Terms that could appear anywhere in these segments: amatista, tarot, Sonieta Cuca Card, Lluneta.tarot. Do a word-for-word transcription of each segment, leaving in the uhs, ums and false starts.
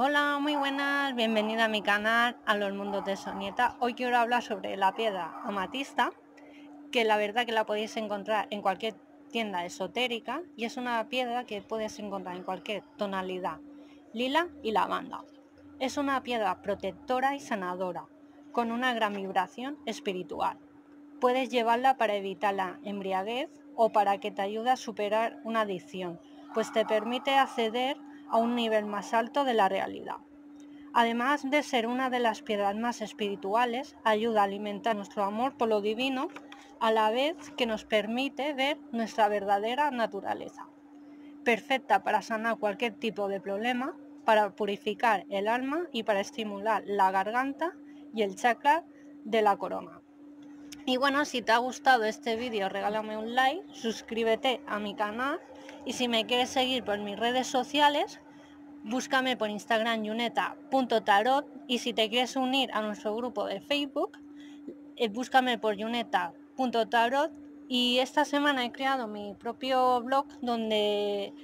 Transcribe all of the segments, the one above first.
Hola, muy buenas, bienvenida a mi canal, a los mundos de Sonieta. Hoy quiero hablar sobre la piedra amatista, que la verdad que la podéis encontrar en cualquier tienda esotérica y es una piedra que puedes encontrar en cualquier tonalidad, lila y lavanda. Es una piedra protectora y sanadora, con una gran vibración espiritual. Puedes llevarla para evitar la embriaguez o para que te ayude a superar una adicción, pues te permite acceder a un nivel más alto de la realidad. Además de ser una de las piedras más espirituales, ayuda a alimentar nuestro amor por lo divino, a la vez que nos permite ver nuestra verdadera naturaleza. Perfecta para sanar cualquier tipo de problema, para purificar el alma y para estimular la garganta y el chakra de la corona. Y bueno, si te ha gustado este vídeo, regálame un like, suscríbete a mi canal y si me quieres seguir por mis redes sociales, búscame por Instagram Lluneta punto tarot y si te quieres unir a nuestro grupo de Facebook, búscame por Lluneta punto tarot y esta semana he creado mi propio blog donde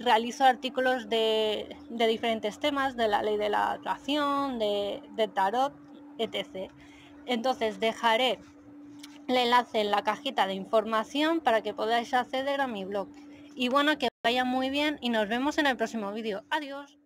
realizo artículos de, de diferentes temas, de la ley de la atracción, de, de tarot, etcétera. Entonces dejaré el enlace en la cajita de información para que podáis acceder a mi blog. Y bueno, que vaya muy bien y nos vemos en el próximo vídeo. Adiós.